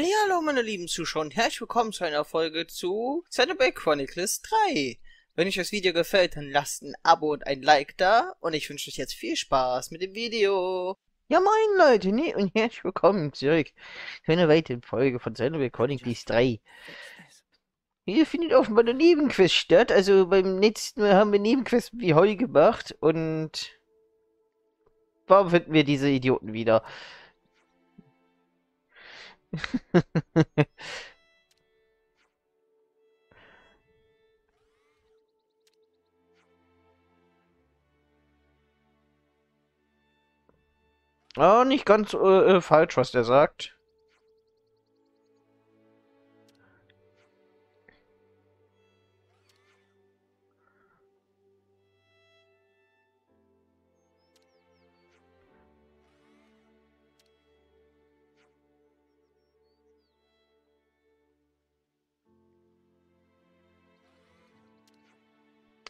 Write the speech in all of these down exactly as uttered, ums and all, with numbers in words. Hallo meine lieben Zuschauer und herzlich willkommen zu einer Folge zu Xenoblade Chronicles drei. Wenn euch das Video gefällt, dann lasst ein Abo und ein Like da und ich wünsche euch jetzt viel Spaß mit dem Video. Ja moin Leute, ne, und herzlich willkommen zurück zu einer weiteren Folge von Xenoblade Chronicles drei. Hier findet offenbar eine Nebenquest statt, also beim letzten Mal haben wir Nebenquests wie Heu gemacht und warum finden wir diese Idioten wieder? Oh, nicht ganz äh, falsch, was der sagt.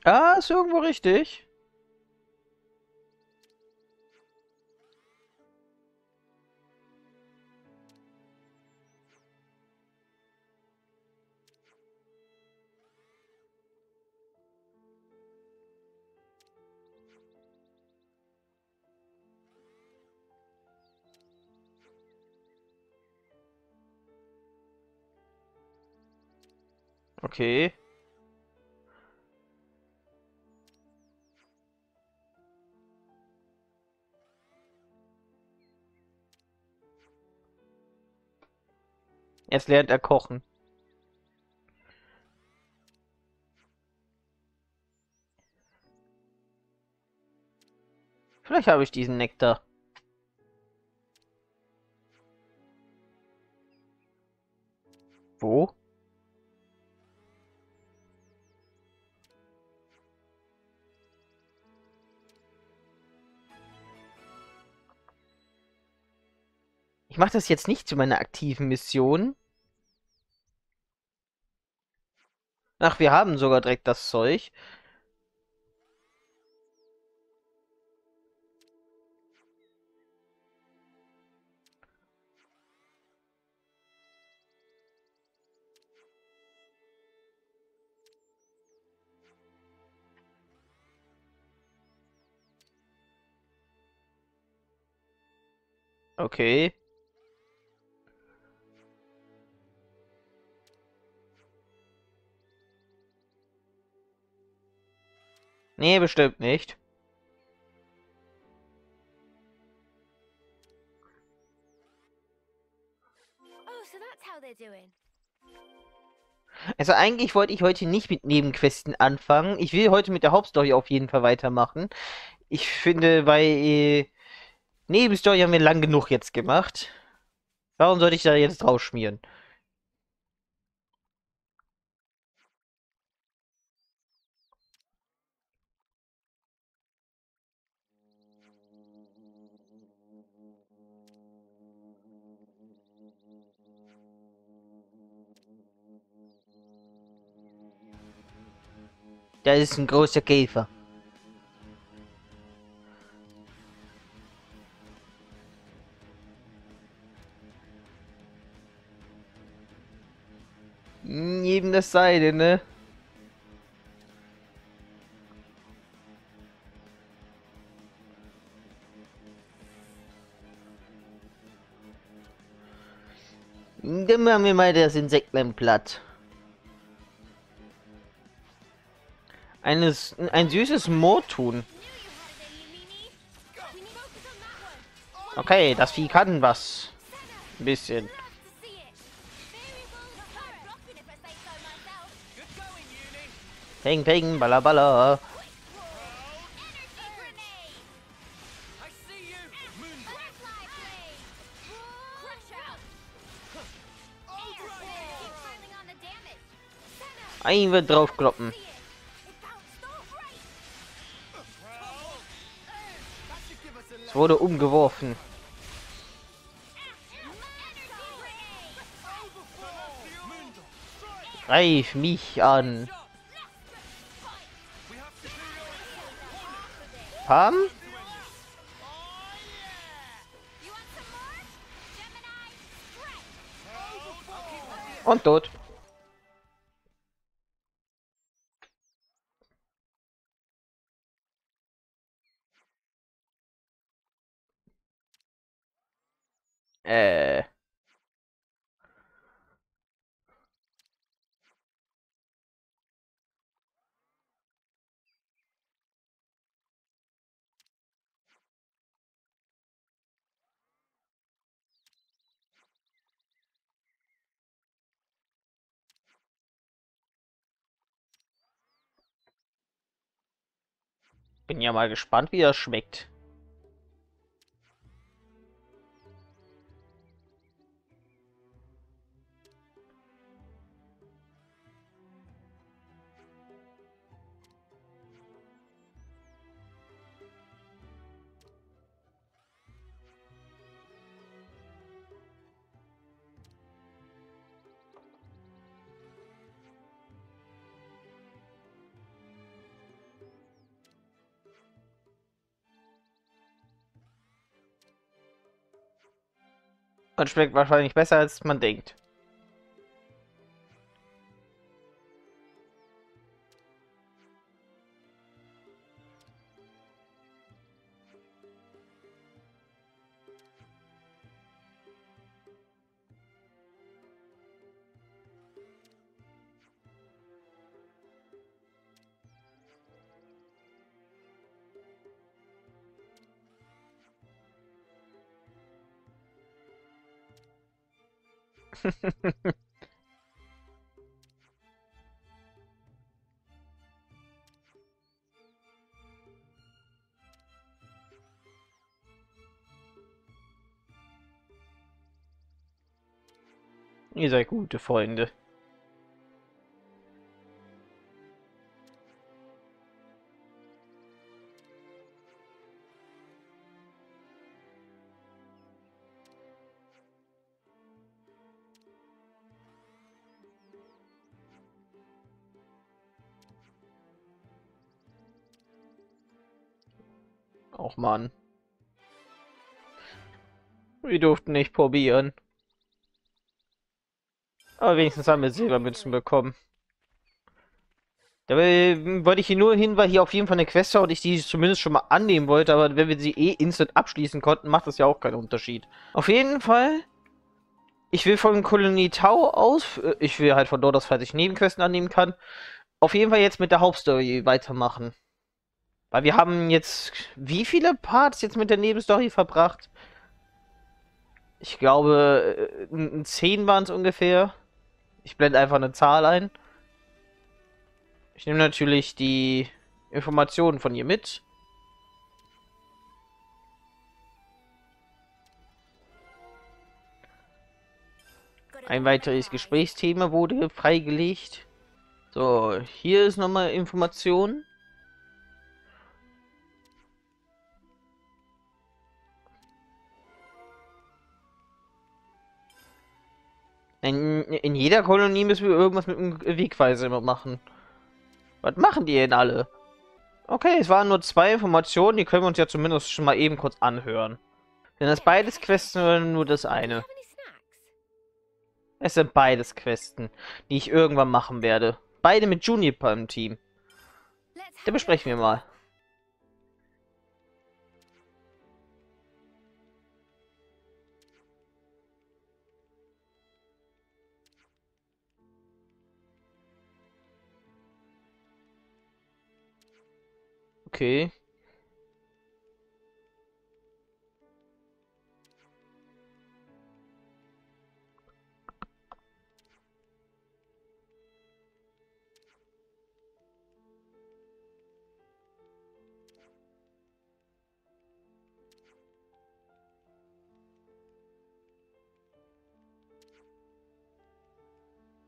Ja, ist irgendwo richtig. Okay. Jetzt lernt er kochen. Vielleicht habe ich diesen Nektar. Wo? Ich mache das jetzt nicht zu meiner aktiven Mission. Ach, wir haben sogar direkt das Zeug. Okay. Nee, bestimmt nicht. Also eigentlich wollte ich heute nicht mit Nebenquesten anfangen. Ich will heute mit der Hauptstory auf jeden Fall weitermachen. Ich finde, bei äh, Nebenstory haben wir lang genug jetzt gemacht. Warum sollte ich da jetzt rausschmieren? Da ist ein großer Käfer. Neben das Seil, ne? Dann machen wir mal das Insekten platt. Eines, ein süßes Moortun. Okay, das Vieh kann was. Ein bisschen. Peng, peng, balla, balla. Ein wird draufkloppen. Es wurde umgeworfen. Greif mich an. Pam? Und tot. Äh. Bin ja mal gespannt, wie das schmeckt. Und schmeckt wahrscheinlich besser, als man denkt. Ihr seid gute Freunde. Och Mann. Wir durften nicht probieren. Aber wenigstens haben wir Silbermünzen bekommen. Dabei wollte ich hier nur hin, weil hier auf jeden Fall eine Quest war und ich die zumindest schon mal annehmen wollte. Aber wenn wir sie eh instant abschließen konnten, macht das ja auch keinen Unterschied. Auf jeden Fall, ich will von Kolonie Tau aus, ich will halt von dort aus, falls ich Nebenquesten annehmen kann, auf jeden Fall jetzt mit der Hauptstory weitermachen. Weil wir haben jetzt, wie viele Parts jetzt mit der Nebenstory verbracht? Ich glaube, zehn waren es ungefähr. Ich blende einfach eine Zahl ein. Ich nehme natürlich die Informationen von ihr mit. Ein weiteres Gesprächsthema wurde freigelegt. So, hier ist nochmal Information. In, in jeder Kolonie müssen wir irgendwas mit dem Wegweiser machen. Was machen die denn alle? Okay, es waren nur zwei Informationen, die können wir uns ja zumindest schon mal eben kurz anhören. Denn das beides Questen oder nur das eine? Es sind beides Questen, die ich irgendwann machen werde. Beide mit Juniper im Team. Da besprechen wir mal. Okay.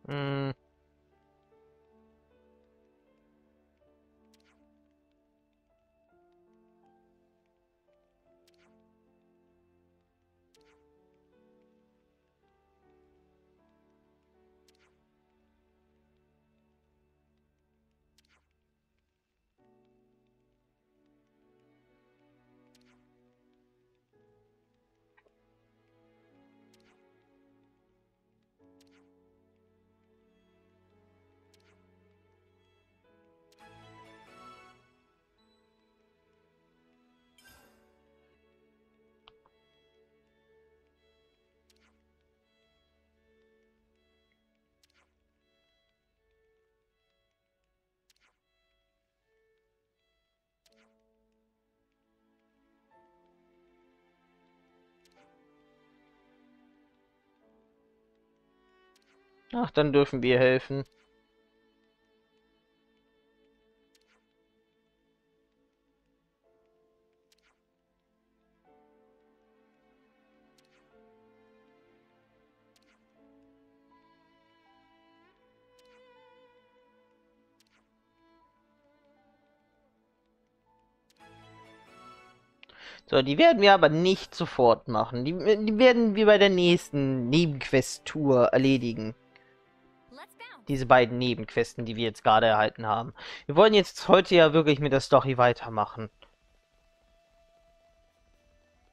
Hm. Ach, dann dürfen wir helfen. So, die werden wir aber nicht sofort machen. Die, die werden wir bei der nächsten Nebenquest-Tour erledigen. Diese beiden Nebenquesten, die wir jetzt gerade erhalten haben. Wir wollen jetzt heute ja wirklich mit der Story weitermachen.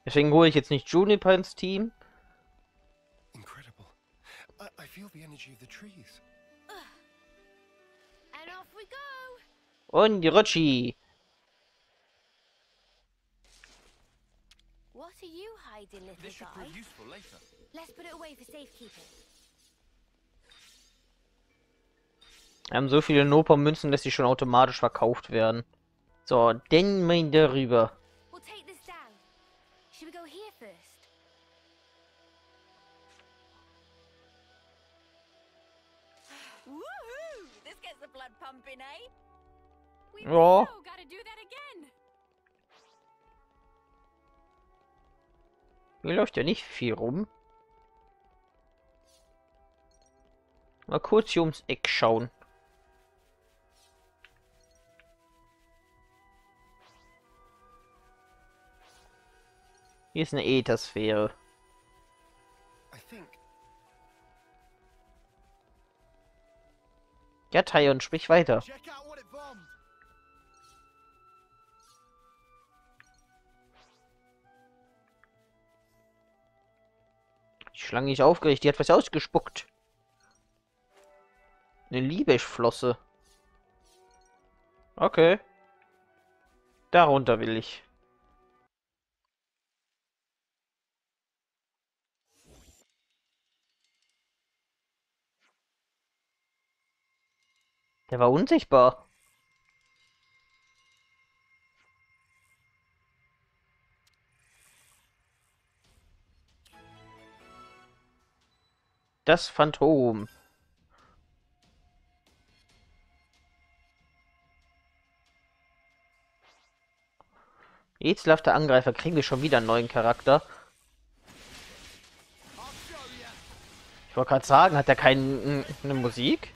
Deswegen hole ich jetzt nicht Juniper ins Team. Incredible. I, I feel the energy of the trees. And off we go. Und die Rutschi. What are you hiding, little guy? Let's put it away for safekeeping. Wir haben so viele Nopa-Münzen, dass sie schon automatisch verkauft werden. So, denn mein darüber. We'll take this down. Should we go here first? Woohoo! This gets the blood pumping, eh? We gotta do that again. Hier läuft ja nicht viel rum. Mal kurz hier ums Eck schauen. Hier ist eine Äthersphäre. Ja, Thayon, sprich weiter. Die Schlange ist aufgeregt, die hat was ausgespuckt. Eine Liebeschflosse. Okay. Darunter will ich. Der war unsichtbar. Das Phantom. Rätselhafter Angreifer. Kriegen wir schon wieder einen neuen Charakter? Ich wollte gerade sagen, hat er keine Musik?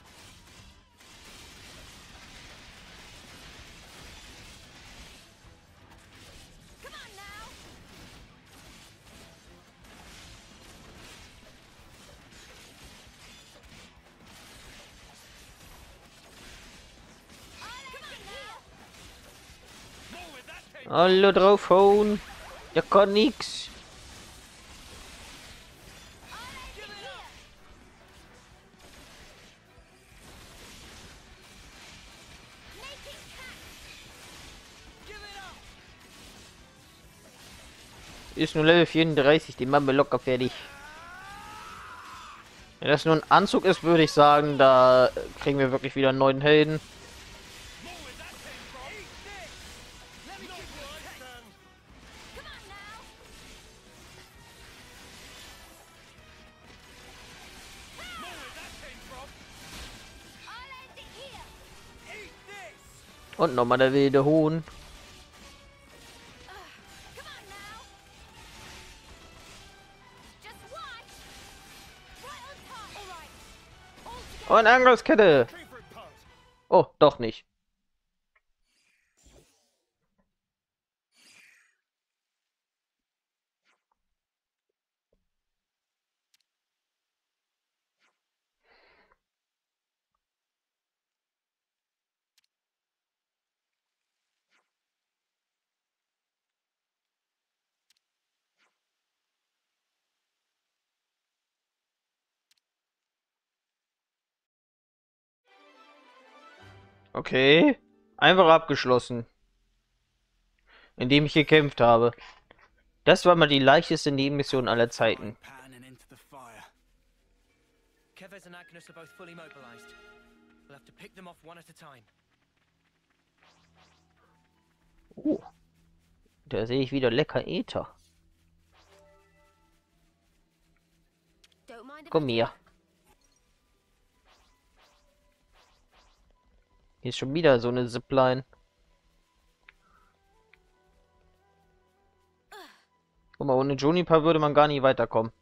Alle draufhauen. Der kann nix. Ist nur Level vierunddreißig, den machen wir locker fertig. Wenn das nur ein Anzug ist, würde ich sagen, da kriegen wir wirklich wieder einen neuen Helden. Und nochmal der wilde Huhn. Und Angriffskette. Oh, doch nicht. Okay, einfach abgeschlossen, indem ich gekämpft habe. Das war mal die leichteste Nebenmission aller Zeiten. Oh, da sehe ich wieder lecker Äther. Komm her. Hier ist schon wieder so eine Zipline. Guck mal, ohne Juniper würde man gar nie weiterkommen.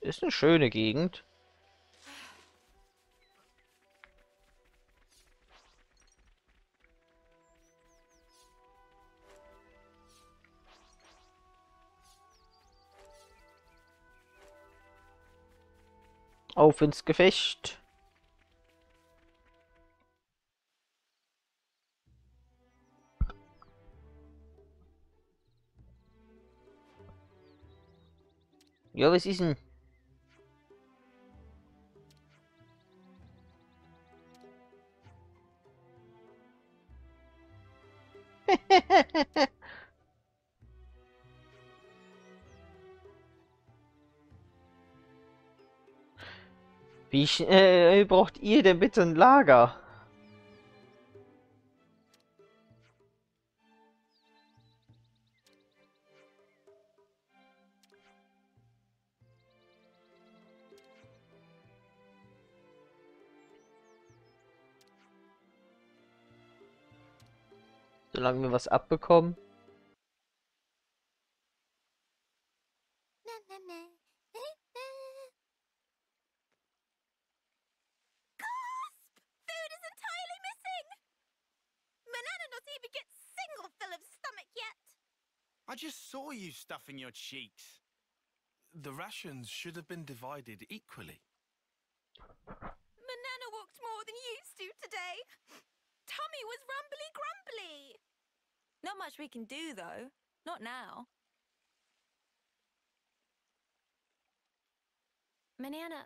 Ist eine schöne Gegend. Auf ins Gefecht. Ja, was ist denn? Wie schnell braucht ihr denn bitte ein Lager? Solange wir was abbekommen. I just saw you stuffing your cheeks. The rations should have been divided equally. Manana walked more than you used to today. Tummy was rumbly grumbly. Not much we can do though. Not now. Manana,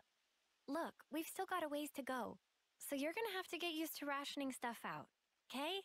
look, we've still got a ways to go. So you're gonna have to get used to rationing stuff out, okay?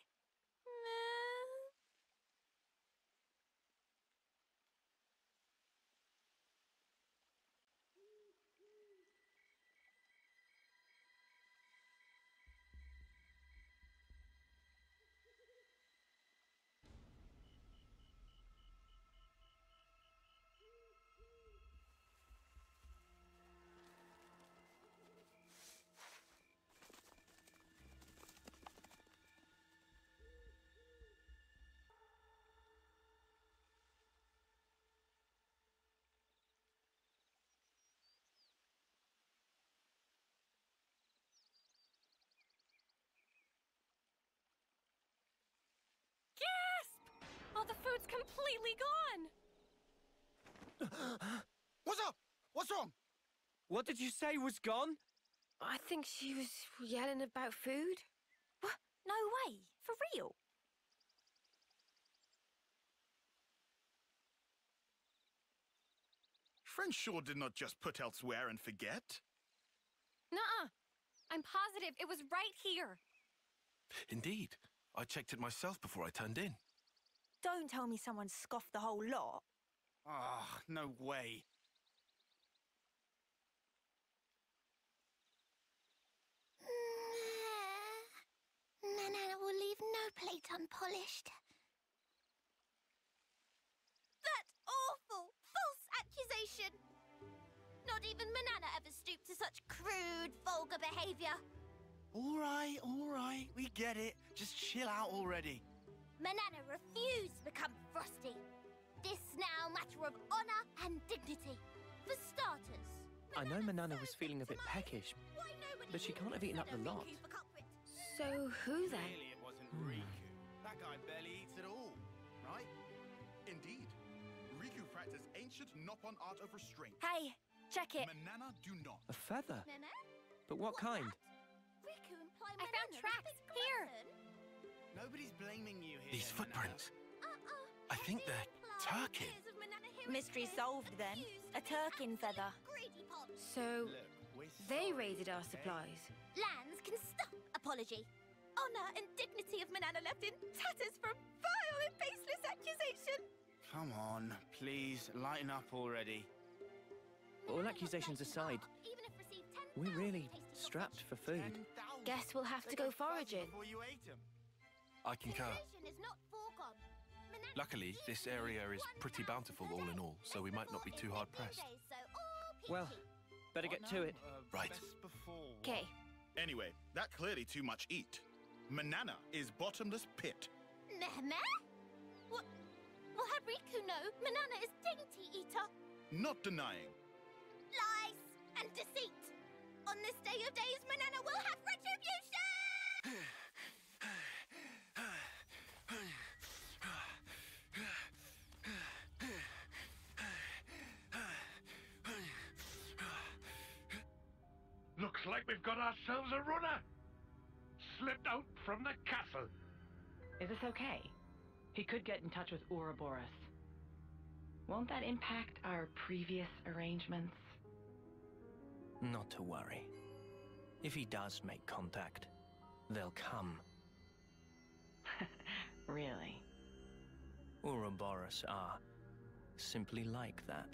The food's completely gone. What's up? What's wrong? What did you say was gone? I think she was yelling about food. What? No way. For real? Crenshaw did not just put elsewhere and forget. Nuh-uh. I'm positive it was right here. Indeed. I checked it myself before I turned in. Don't tell me someone scoffed the whole lot. Ah, oh, no way. Manana will leave no plate unpolished. That awful, false accusation! Not even Manana ever stooped to such crude, vulgar behavior. All right, all right, we get it. Just chill out already. Manana refused to become frosty. This now matter of honor and dignity. For starters, Manana I know Manana was feeling a bit peckish, but she can't have eaten up the lot. So who then? Really, it wasn't Riku. That guy barely eats at all, right? Indeed, Riku practiced ancient knock-on art of restraint. Hey, check it. Manana, do not. A feather. But what What's kind? Riku I found tracks here. Nobody's blaming you here. These footprints. Uh-uh. I think they're turkey. Mystery solved then. A turkin feather. So, they raided our supplies. Lance can stop apology. Honor and dignity of Manana left in tatters for a vile and baseless accusation. Come on, please, lighten up already. All accusations aside, we're really strapped for food. Guess we'll have to go foraging. I concur. Luckily, this area is pretty bountiful all in all, so we might not be too hard pressed. Well, Better get to it. Uh, right. Okay. Anyway, that clearly too much eat. Manana is bottomless pit. Meh-meh? What? Well, had Riku know, Manana is dainty eater. Not denying. Lies and deceit. On this day of days, Manana will have retribution! Looks like we've got ourselves a runner. Slipped out from the castle. Is this okay? He could get in touch with Ouroboros. Won't that impact our previous arrangements? Not to worry. If he does make contact, they'll come. Really? Ouroboros are simply like that.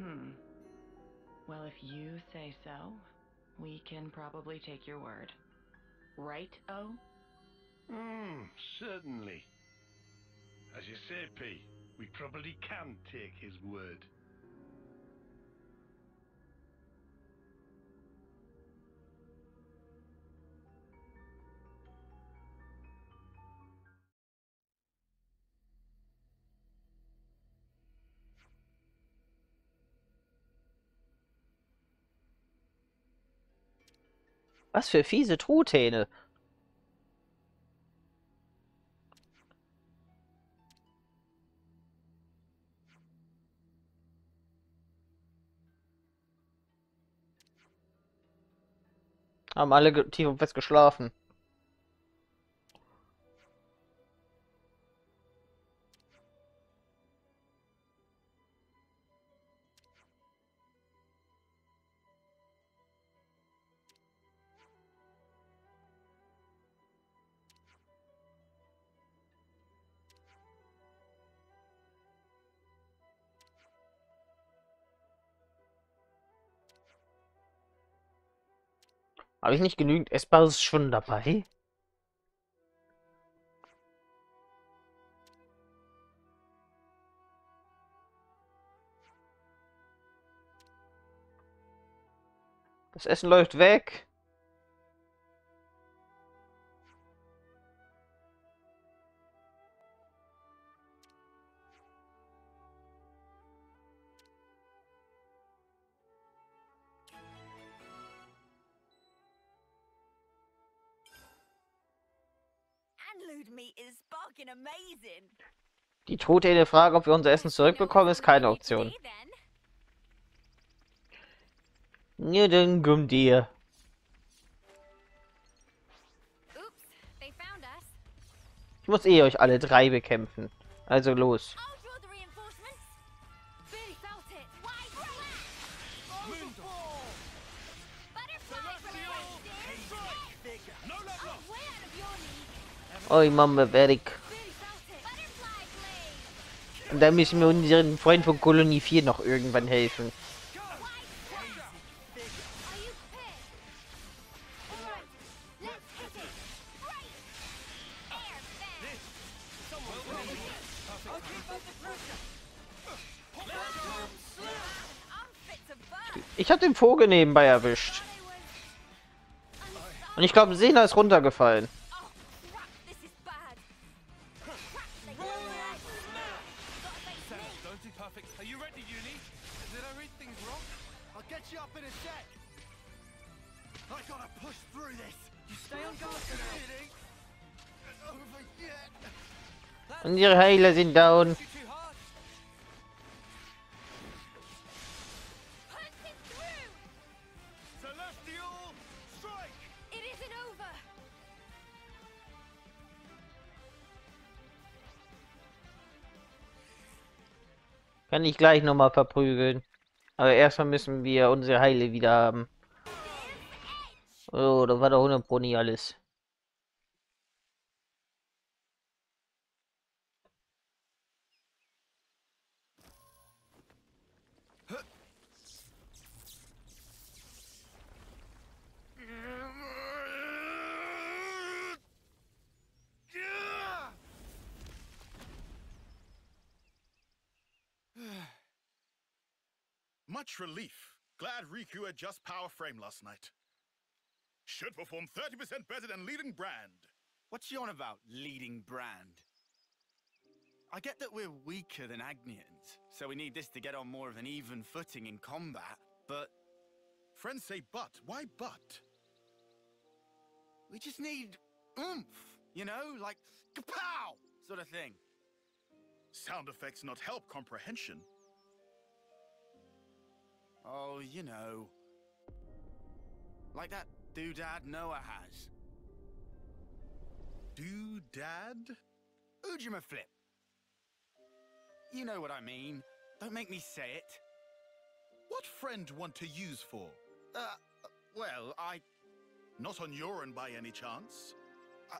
Hmm. Well, if you say so, we can probably take your word. Right, O? Hmm, certainly. As you say, P, we probably can take his word. Was für fiese Truthähne. Haben alle tief und fest geschlafen. Habe ich nicht genügend Essbares schon dabei? Das Essen läuft weg. Die Truthähne Frage, ob wir unser Essen zurückbekommen, ist keine Option. Nur den Gumdir. Ich muss eh euch alle drei bekämpfen. Also los. Oh, Mama, Eric. Und dann müssen wir unseren Freunden von Kolonie vier noch irgendwann helfen. Ich habe den Vogel nebenbei erwischt. Und ich glaube, Sena ist runtergefallen. Und ihre Heiler sind down. Kann ich gleich nochmal verprügeln. Aber erstmal müssen wir unsere Heile wieder haben. Oh, da war doch hundert Pro nie alles. Much relief. Glad Riku had just power frame last night. Should perform thirty percent better than leading brand. What's she on about, leading brand? I get that we're weaker than Agnians, so we need this to get on more of an even footing in combat, but... Friends say but. Why but? We just need oomph, you know? Like, kapow! Sort of thing. Sound effects not help comprehension. Oh, you know. Like that doodad Noah has. Doodad? Ujima flip. You know what I mean. Don't make me say it. What friend want to use for? Uh, well, I... Not on Yoren by any chance? I...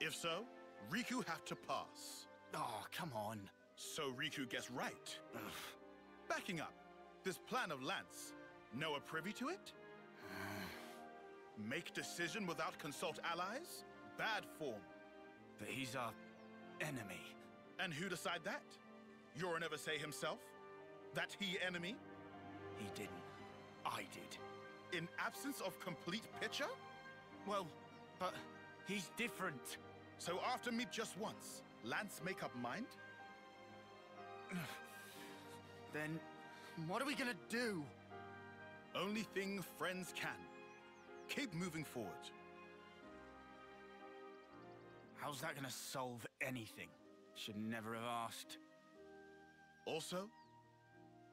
If so, Riku have to pass. Oh, come on. So Riku gets right. Ugh. Backing up. This plan of Lance, Noah privy to it? Make decision without consult allies? Bad form. But he's our enemy. And who decide that? Yoren ever say himself? That he enemy? He didn't. I did. In absence of complete picture? Well, but he's different. So after me just once, Lance make up mind? Then... what are we gonna do? Only thing friends can. Keep moving forward. How's that gonna solve anything? Should never have asked. Also,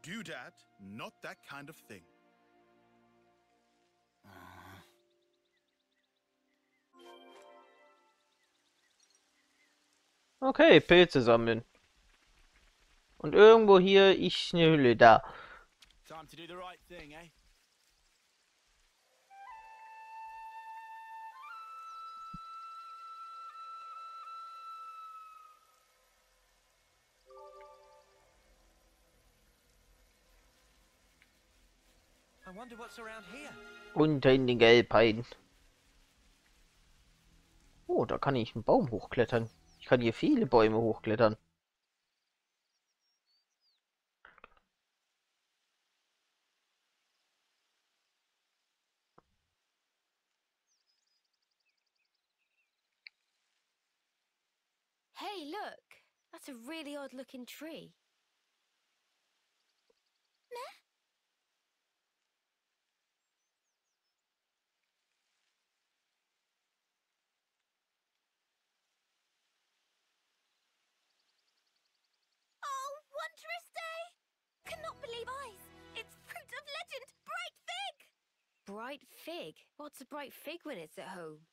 doodad, not that kind of thing. Uh. Okay, Pilze sammeln. Und irgendwo hier ist eine Höhle da. Time to do the right thing, eh? I wonder what's around here. Unter in den Gelbheiden. Oh, da kann ich einen Baum hochklettern. Ich kann hier viele Bäume hochklettern. Hey, look! That's a really odd-looking tree. Wondrous day! Cannot believe eyes! It's fruit of legend! Bright fig! Bright fig? What's a bright fig when it's at home?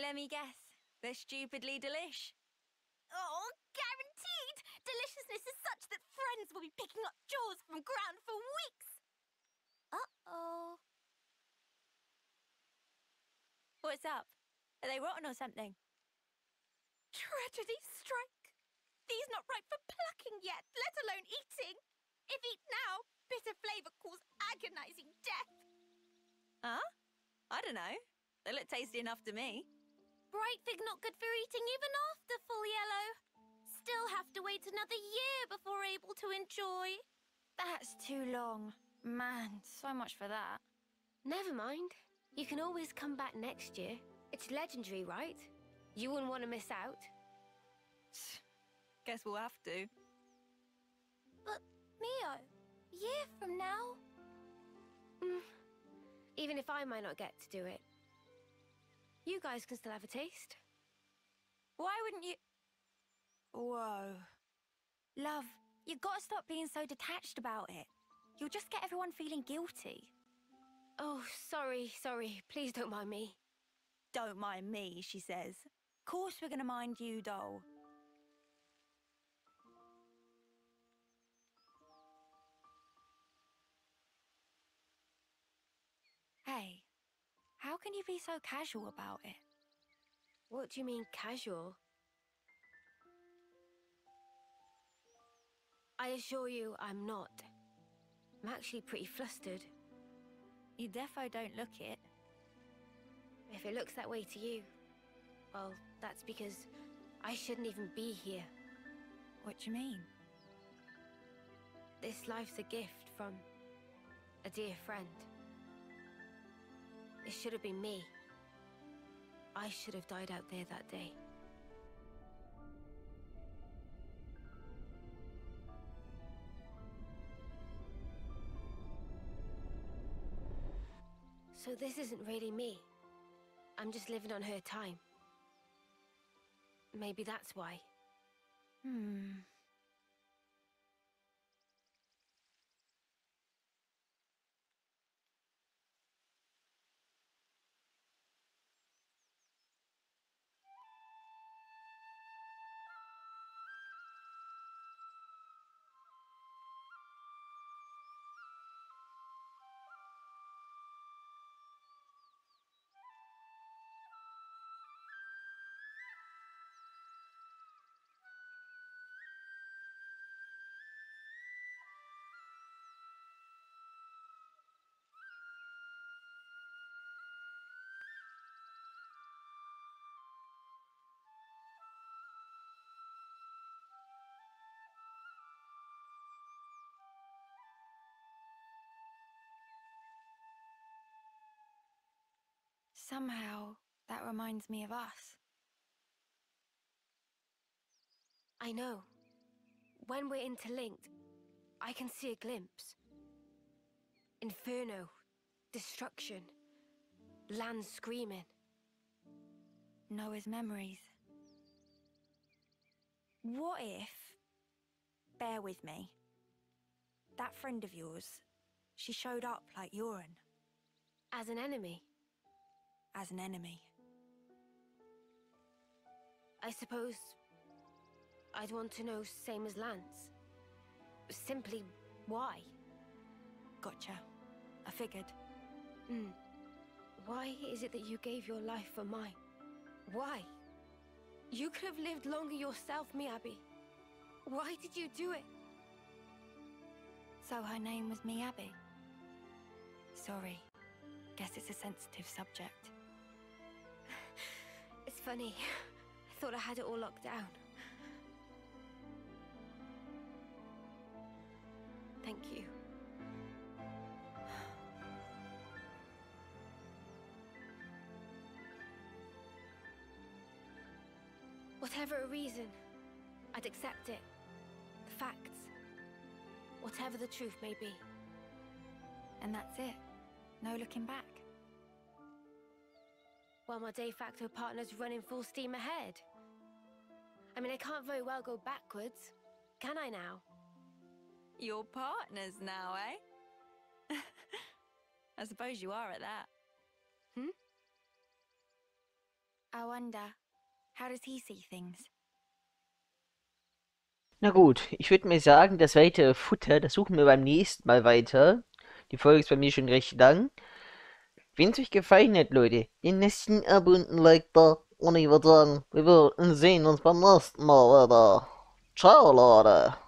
Let me guess. They're stupidly delish. Oh, guaranteed! Deliciousness is such that friends will be picking up jaws from ground for weeks! Uh-oh. What's up? Are they rotten or something? Tragedy strike! These not ripe for plucking yet, let alone eating. If eat now, bitter flavour causes agonising death. Huh? I don't know. They look tasty enough to me. Bright fig not good for eating even after full yellow. Still have to wait another year before able to enjoy. That's too long. Man, so much for that. Never mind. You can always come back next year. It's legendary, right? You wouldn't want to miss out. Guess we'll have to. But, Mio, a year from now? Mm. Even if I might not get to do it. You guys can still have a taste. Why wouldn't you... Whoa. Love, you've got to stop being so detached about it. You'll just get everyone feeling guilty. Oh, sorry, sorry. Please don't mind me. Don't mind me, she says. Of course we're going to mind you, doll. Hey, how can you be so casual about it? What do you mean, casual? I assure you, I'm not. I'm actually pretty flustered. You defo don't look it. If it looks that way to you, well, that's because I shouldn't even be here. What do you mean? This life's a gift from... a dear friend. It should have been me. I should have died out there that day. So this isn't really me. I'm just living on her time. Maybe that's why. Hmm. Somehow, that reminds me of us. I know. When we're interlinked, I can see a glimpse. Inferno, destruction, land screaming. Noah's memories. What if... Bear with me. That friend of yours, she showed up like Yoren. As an enemy? As an enemy. I suppose I'd want to know, same as Lance. Simply, why? Gotcha. I figured. Hmm. Why is it that you gave your life for mine? Why? You could have lived longer yourself, Miyabi. Why did you do it? So her name was Miyabi. Sorry. Guess it's a sensitive subject. It's funny. I thought I had it all locked down. Thank you. Whatever a reason, I'd accept it. The facts. Whatever the truth may be. And that's it. No looking back. While my de facto partner's running full steam ahead. I mean, I can't very well go backwards, can I now? You're partners now, eh? I suppose you are at that. Hmm? I wonder, how does he see things? Na gut, ich würde mir sagen, das weitere Futter, das suchen wir beim nächsten Mal weiter. Die Folge ist bei mir schon recht lang. Wenn es euch gefallen hat, Leute, den nächsten Abo und ein Like da. Und ich würde sagen, wir würden sehen uns beim nächsten Mal wieder. Ciao, Leute.